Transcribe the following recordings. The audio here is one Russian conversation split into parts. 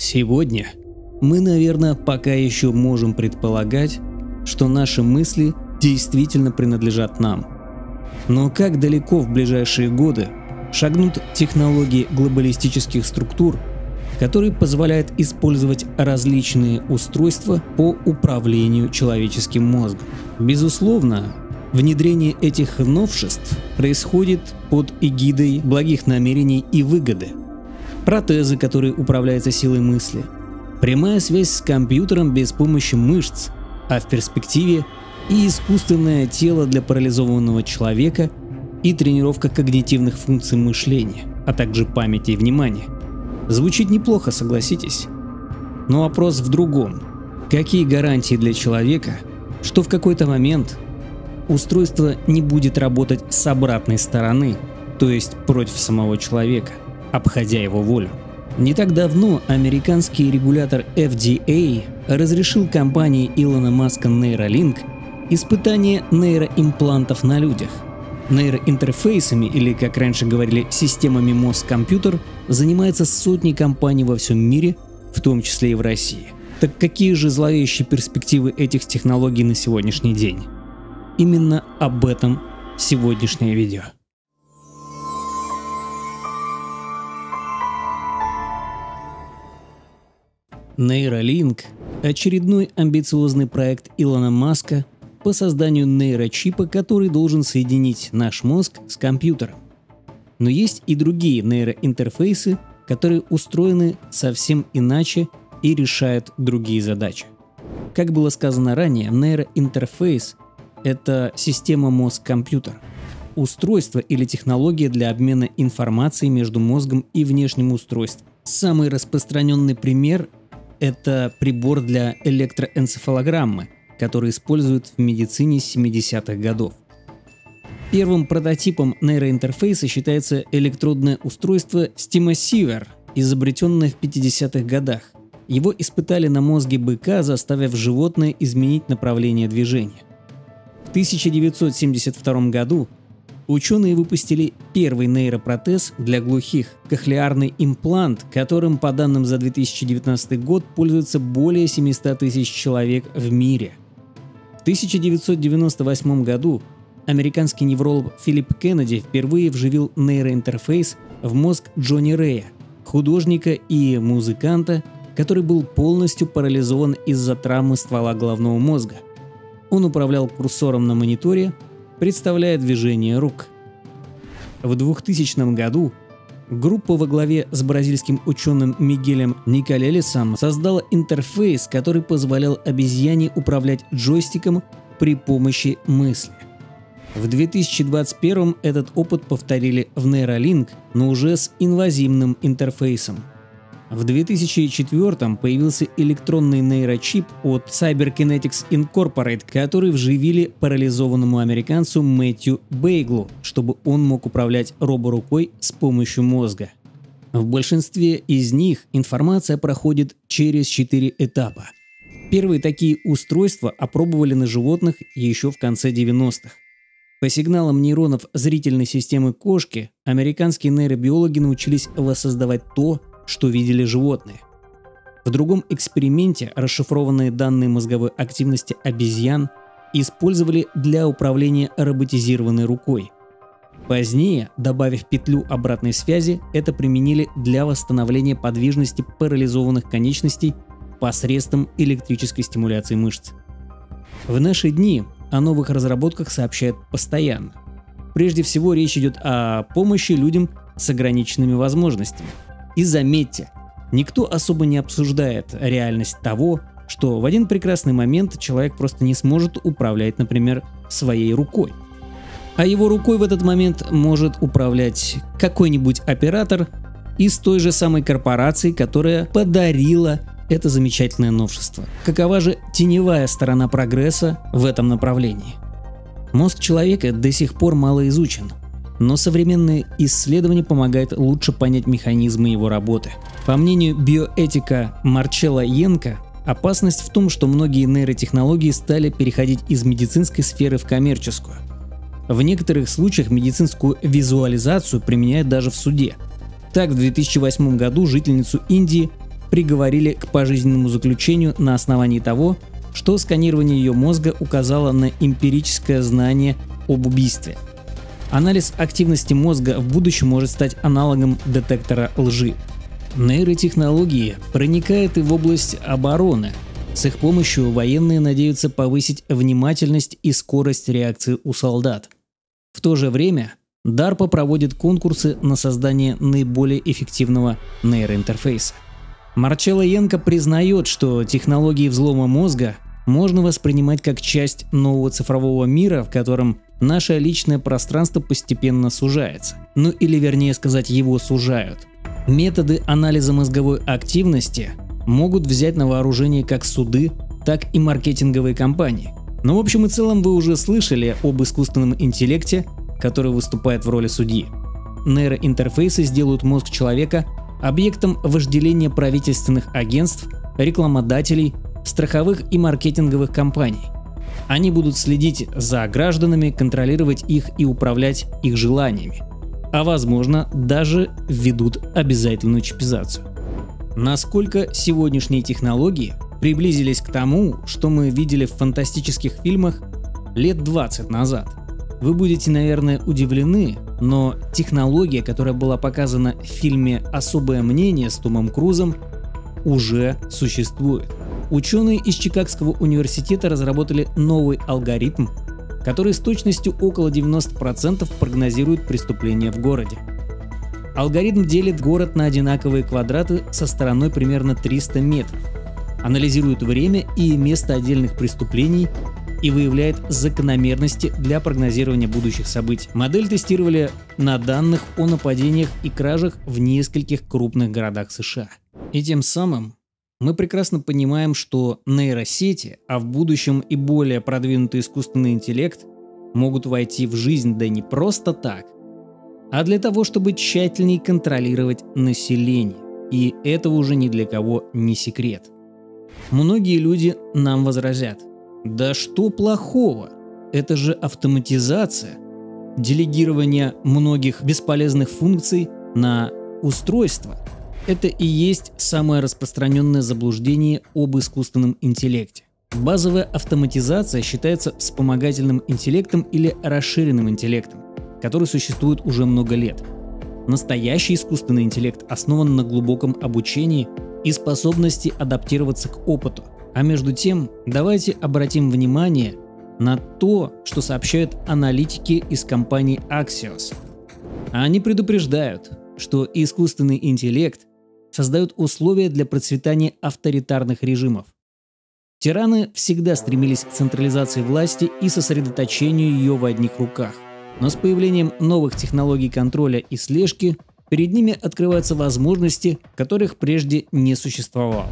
Сегодня мы, наверное, пока еще можем предполагать, что наши мысли действительно принадлежат нам. Но как далеко в ближайшие годы шагнут технологии глобалистических структур, которые позволяют использовать различные устройства по управлению человеческим мозгом? Безусловно, внедрение этих новшеств происходит под эгидой благих намерений и выгоды. Протезы, которые управляются силой мысли, прямая связь с компьютером без помощи мышц, а в перспективе и искусственное тело для парализованного человека, и тренировка когнитивных функций мышления, а также памяти и внимания. Звучит неплохо, согласитесь. Но вопрос в другом. Какие гарантии для человека, что в какой-то момент устройство не будет работать с обратной стороны, то есть против самого человека, обходя его волю? Не так давно американский регулятор FDA разрешил компании Илона Маска Neuralink испытание нейроимплантов на людях. Нейроинтерфейсами, или, как раньше говорили, системами мозг-компьютер, занимается сотни компаний во всем мире, в том числе и в России. Так какие же зловещие перспективы этих технологий на сегодняшний день? Именно об этом сегодняшнее видео. Neuralink – очередной амбициозный проект Илона Маска по созданию нейрочипа, который должен соединить наш мозг с компьютером. Но есть и другие нейроинтерфейсы, которые устроены совсем иначе и решают другие задачи. Как было сказано ранее, нейроинтерфейс – это система мозг-компьютер, устройство или технология для обмена информацией между мозгом и внешним устройством. Самый распространенный пример – это прибор для электроэнцефалограммы, который используют в медицине 70-х годов. Первым прототипом нейроинтерфейса считается электродное устройство стимосивер, изобретенное в 50-х годах. Его испытали на мозге быка, заставив животное изменить направление движения. В 1972 году ученые выпустили первый нейропротез для глухих – кохлеарный имплант, которым, по данным за 2019 год, пользуется более 700 тысяч человек в мире. В 1998 году американский невролог Филипп Кеннеди впервые вживил нейроинтерфейс в мозг Джонни Рэя, художника и музыканта, который был полностью парализован из-за травмы ствола головного мозга. Он управлял курсором на мониторе, представляя движение рук. В 2000 году группа во главе с бразильским ученым Мигелем Николелисом создала интерфейс, который позволял обезьяне управлять джойстиком при помощи мысли. В 2021 этот опыт повторили в Neuralink, но уже с инвазивным интерфейсом. В 2004 появился электронный нейрочип от Cyberkinetics Incorporated, который вживили парализованному американцу Мэттью Бейглу, чтобы он мог управлять роборукой с помощью мозга. В большинстве из них информация проходит через 4 этапа. Первые такие устройства опробовали на животных еще в конце 90-х. По сигналам нейронов зрительной системы кошки американские нейробиологи научились воссоздавать то, что видели животные. В другом эксперименте расшифрованные данные мозговой активности обезьян использовали для управления роботизированной рукой. Позднее, добавив петлю обратной связи, это применили для восстановления подвижности парализованных конечностей посредством электрической стимуляции мышц. В наши дни о новых разработках сообщают постоянно. Прежде всего речь идет о помощи людям с ограниченными возможностями. И заметьте, никто особо не обсуждает реальность того, что в один прекрасный момент человек просто не сможет управлять, например, своей рукой. А его рукой в этот момент может управлять какой-нибудь оператор из той же самой корпорации, которая подарила это замечательное новшество. Какова же теневая сторона прогресса в этом направлении? Мозг человека до сих пор мало изучен. Но современные исследования помогают лучше понять механизмы его работы. По мнению биоэтика Марчелла Йенка, опасность в том, что многие нейротехнологии стали переходить из медицинской сферы в коммерческую. В некоторых случаях медицинскую визуализацию применяют даже в суде. Так, в 2008 году жительницу Индии приговорили к пожизненному заключению на основании того, что сканирование ее мозга указало на эмпирическое знание об убийстве. Анализ активности мозга в будущем может стать аналогом детектора лжи. Нейротехнологии проникают и в область обороны. С их помощью военные надеются повысить внимательность и скорость реакции у солдат. В то же время DARPA проводит конкурсы на создание наиболее эффективного нейроинтерфейса. Марчелла Йенка признает, что технологии взлома мозга можно воспринимать как часть нового цифрового мира, в котором наше личное пространство постепенно сужается. Ну или вернее сказать, его сужают. Методы анализа мозговой активности могут взять на вооружение как суды, так и маркетинговые компании. Но в общем и целом вы уже слышали об искусственном интеллекте, который выступает в роли судьи. Нейроинтерфейсы сделают мозг человека объектом вожделения правительственных агентств, рекламодателей, страховых и маркетинговых компаний. Они будут следить за гражданами, контролировать их и управлять их желаниями. А возможно, даже введут обязательную чипизацию. Насколько сегодняшние технологии приблизились к тому, что мы видели в фантастических фильмах лет 20 назад? Вы будете, наверное, удивлены, но технология, которая была показана в фильме «Особое мнение» с Томом Крузом, уже существует. Ученые из Чикагского университета разработали новый алгоритм, который с точностью около 90% прогнозирует преступления в городе. Алгоритм делит город на одинаковые квадраты со стороной примерно 300 метров, анализирует время и место отдельных преступлений и выявляет закономерности для прогнозирования будущих событий. Модель тестировали на данных о нападениях и кражах в нескольких крупных городах США. И тем самым мы прекрасно понимаем, что нейросети, а в будущем и более продвинутый искусственный интеллект, могут войти в жизнь, да не просто так, а для того, чтобы тщательнее контролировать население. И это уже ни для кого не секрет. Многие люди нам возразят: да что плохого? Это же автоматизация, делегирование многих бесполезных функций на устройство. Это и есть самое распространенное заблуждение об искусственном интеллекте. Базовая автоматизация считается вспомогательным интеллектом или расширенным интеллектом, который существует уже много лет. Настоящий искусственный интеллект основан на глубоком обучении и способности адаптироваться к опыту. А между тем, давайте обратим внимание на то, что сообщают аналитики из компании Axios. Они предупреждают, что искусственный интеллект создает условия для процветания авторитарных режимов. Тираны всегда стремились к централизации власти и сосредоточению ее в одних руках. Но с появлением новых технологий контроля и слежки перед ними открываются возможности, которых прежде не существовало.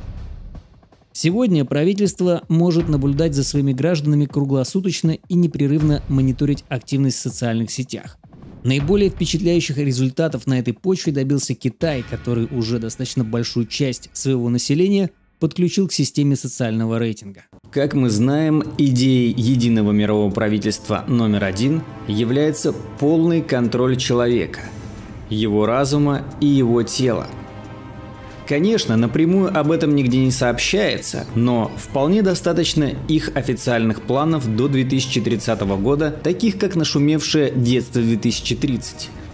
Сегодня правительство может наблюдать за своими гражданами круглосуточно и непрерывно мониторить активность в социальных сетях. Наиболее впечатляющих результатов на этой почве добился Китай, который уже достаточно большую часть своего населения подключил к системе социального рейтинга. Как мы знаем, идеей единого мирового правительства номер один является полный контроль человека, его разума и его тела. Конечно, напрямую об этом нигде не сообщается, но вполне достаточно их официальных планов до 2030 года, таких как нашумевшее «Детство 2030».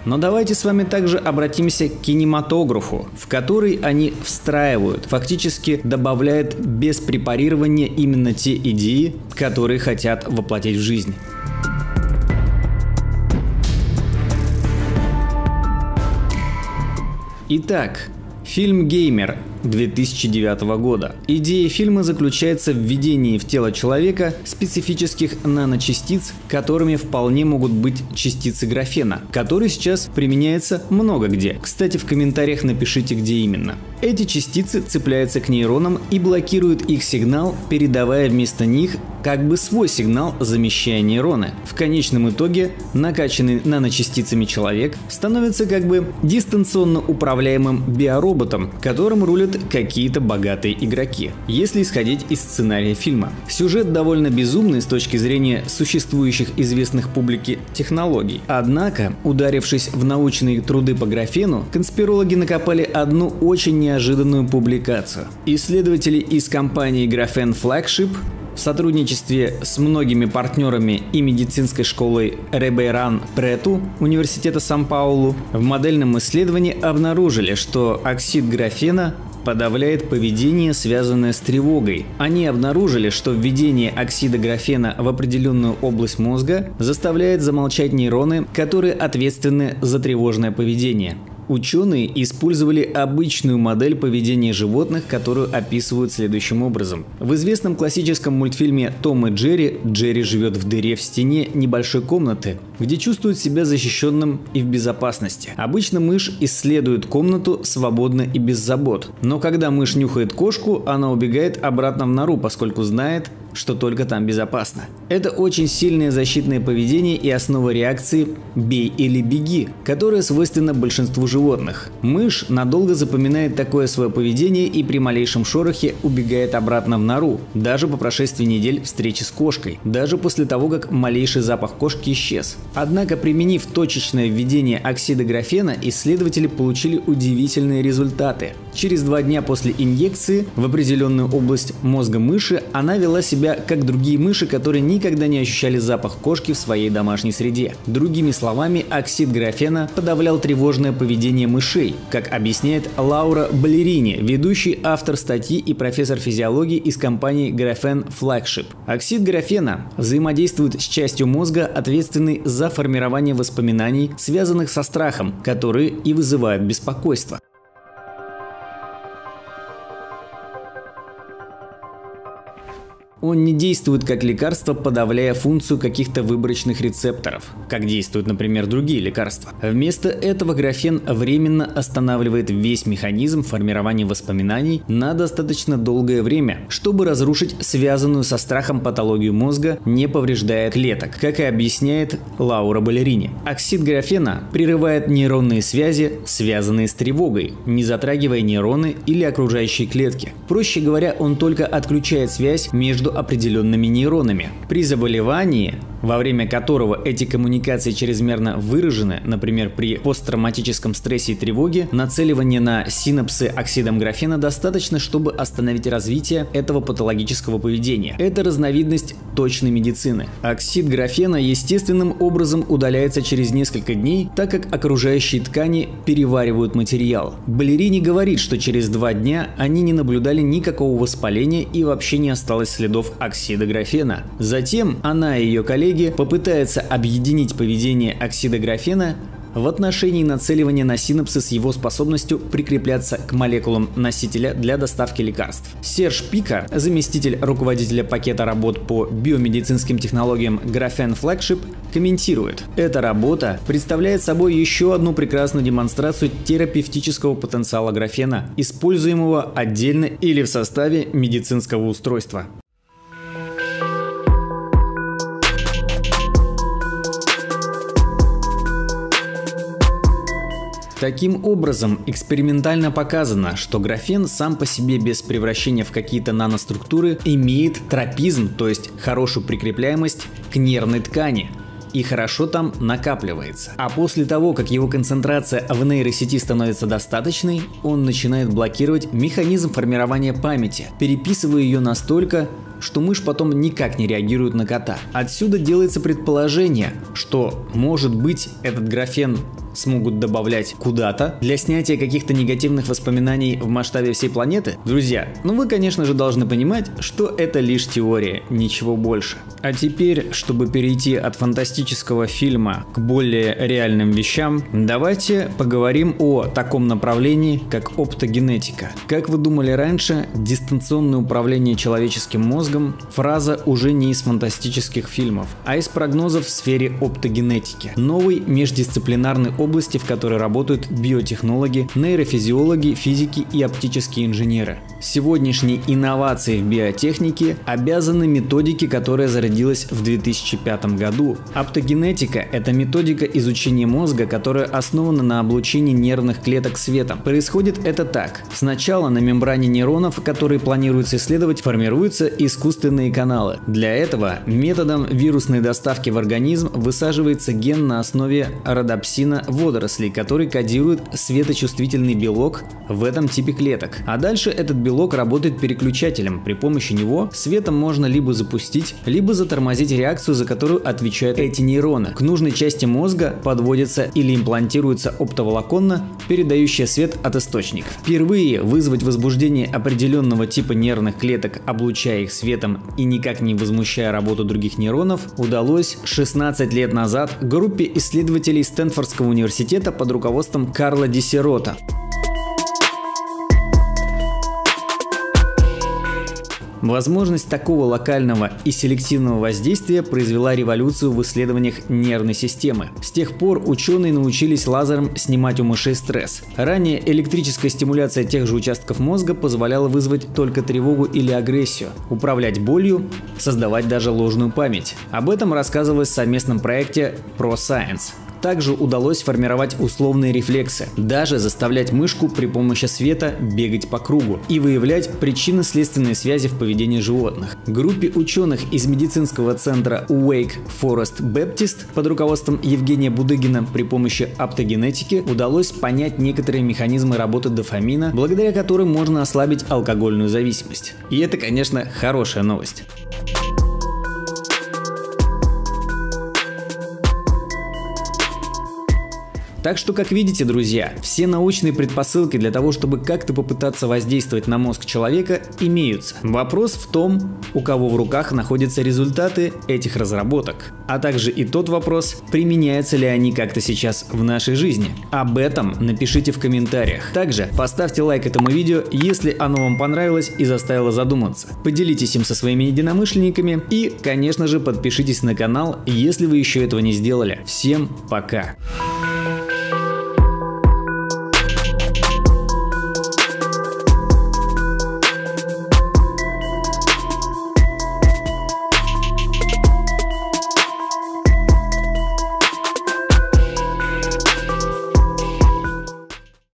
Но давайте с вами также обратимся к кинематографу, в который они встраивают, фактически добавляют без препарирования именно те идеи, которые хотят воплотить в жизнь. Итак, фильм «Геймер» 2009 года. Идея фильма заключается в введении в тело человека специфических наночастиц, которыми вполне могут быть частицы графена, который сейчас применяется много где. Кстати, в комментариях напишите, где именно. Эти частицы цепляются к нейронам и блокируют их сигнал, передавая вместо них как бы свой сигнал, замещая нейроны. В конечном итоге накачанный наночастицами человек становится как бы дистанционно управляемым биороботом, которым рулят какие-то богатые игроки, если исходить из сценария фильма. Сюжет довольно безумный с точки зрения существующих известных публике технологий. Однако, ударившись в научные труды по графену, конспирологи накопали одну очень неожиданную неожиданную публикацию. Исследователи из компании Graphene Flagship в сотрудничестве с многими партнерами и медицинской школой Рибейран-Прету Университета Сан-Паулу в модельном исследовании обнаружили, что оксид графена подавляет поведение, связанное с тревогой. Они обнаружили, что введение оксида графена в определенную область мозга заставляет замолчать нейроны, которые ответственны за тревожное поведение. Ученые использовали обычную модель поведения животных, которую описывают следующим образом. В известном классическом мультфильме «Том и Джерри» Джерри живет в дыре в стене небольшой комнаты, где чувствует себя защищенным и в безопасности. Обычно мышь исследует комнату свободно и без забот. Но когда мышь нюхает кошку, она убегает обратно в нору, поскольку знает, что только там безопасно. Это очень сильное защитное поведение и основа реакции «бей или беги», которая свойственна большинству животных. Мышь надолго запоминает такое свое поведение и при малейшем шорохе убегает обратно в нору, даже по прошествии недель встречи с кошкой, даже после того, как малейший запах кошки исчез. Однако, применив точечное введение оксида графена, исследователи получили удивительные результаты. Через 2 дня после инъекции в определенную область мозга мыши она вела себя как другие мыши, которые никогда не ощущали запах кошки в своей домашней среде. Другими словами, оксид графена подавлял тревожное поведение мышей, как объясняет Лаура Балерини, ведущий автор статьи и профессор физиологии из компании Graphene Flagship. Оксид графена взаимодействует с частью мозга, ответственной за формирование воспоминаний, связанных со страхом, которые и вызывают беспокойство. Он не действует как лекарство, подавляя функцию каких-то выборочных рецепторов, как действуют, например, другие лекарства. Вместо этого графен временно останавливает весь механизм формирования воспоминаний на достаточно долгое время, чтобы разрушить связанную со страхом патологию мозга, не повреждая клеток, как и объясняет Лаура Балерини. Оксид графена прерывает нейронные связи, связанные с тревогой, не затрагивая нейроны или окружающие клетки. Проще говоря, он только отключает связь между определенными нейронами. При заболевании, во время которого эти коммуникации чрезмерно выражены, например, при посттравматическом стрессе и тревоге, нацеливание на синапсы оксидом графена достаточно, чтобы остановить развитие этого патологического поведения. Это разновидность точной медицины. Оксид графена естественным образом удаляется через несколько дней, так как окружающие ткани переваривают материал. Балерини говорит, что через 2 дня они не наблюдали никакого воспаления и вообще не осталось следов оксида графена. Затем она и ее коллеги попытаются объединить поведение оксида графена в отношении нацеливания на синапсы с его способностью прикрепляться к молекулам носителя для доставки лекарств. Серж Пикар, заместитель руководителя пакета работ по биомедицинским технологиям Graphene Flagship, комментирует: «Эта работа представляет собой еще одну прекрасную демонстрацию терапевтического потенциала графена, используемого отдельно или в составе медицинского устройства». Таким образом, экспериментально показано, что графен сам по себе без превращения в какие-то наноструктуры имеет тропизм, то есть хорошую прикрепляемость к нервной ткани, и хорошо там накапливается. А после того, как его концентрация в нейросети становится достаточной, он начинает блокировать механизм формирования памяти, переписывая ее настолько, что мышь потом никак не реагирует на кота. Отсюда делается предположение, что, может быть, этот графен смогут добавлять куда-то для снятия каких-то негативных воспоминаний в масштабе всей планеты? Друзья, ну вы, конечно же, должны понимать, что это лишь теория, ничего больше. А теперь, чтобы перейти от фантастического фильма к более реальным вещам, давайте поговорим о таком направлении, как оптогенетика. Как вы думали раньше, дистанционное управление человеческим мозгом – фраза уже не из фантастических фильмов, а из прогнозов в сфере оптогенетики. Новый междисциплинарный области, в которой работают биотехнологи, нейрофизиологи, физики и оптические инженеры. Сегодняшние инновации в биотехнике обязаны методике, которая зародилась в 2005 году. Оптогенетика – это методика изучения мозга, которая основана на облучении нервных клеток светом. Происходит это так. Сначала на мембране нейронов, которые планируется исследовать, формируются искусственные каналы. Для этого методом вирусной доставки в организм высаживается ген на основе родопсина водорослей, который кодирует светочувствительный белок в этом типе клеток. А дальше этот белок работает переключателем. При помощи него светом можно либо запустить, либо затормозить реакцию, за которую отвечают эти нейроны. К нужной части мозга подводится или имплантируется оптоволоконно, передающее свет от источника. Впервые вызвать возбуждение определенного типа нервных клеток, облучая их светом и никак не возмущая работу других нейронов, удалось 16 лет назад группе исследователей Стэнфордского университета под руководством Карла Дисерота. Возможность такого локального и селективного воздействия произвела революцию в исследованиях нервной системы. С тех пор ученые научились лазером снимать у мышей стресс. Ранее электрическая стимуляция тех же участков мозга позволяла вызвать только тревогу или агрессию, управлять болью, создавать даже ложную память. Об этом рассказывалось в совместном проекте ProScience. Также удалось формировать условные рефлексы, даже заставлять мышку при помощи света бегать по кругу и выявлять причинно-следственные связи в поведении животных. Группе ученых из медицинского центра Wake Forest Baptist под руководством Евгения Будыгина при помощи оптогенетики удалось понять некоторые механизмы работы дофамина, благодаря которым можно ослабить алкогольную зависимость. И это, конечно, хорошая новость. Так что, как видите, друзья, все научные предпосылки для того, чтобы как-то попытаться воздействовать на мозг человека, имеются. Вопрос в том, у кого в руках находятся результаты этих разработок. А также и тот вопрос, применяются ли они как-то сейчас в нашей жизни. Об этом напишите в комментариях. Также поставьте лайк этому видео, если оно вам понравилось и заставило задуматься. Поделитесь им со своими единомышленниками и, конечно же, подпишитесь на канал, если вы еще этого не сделали. Всем пока!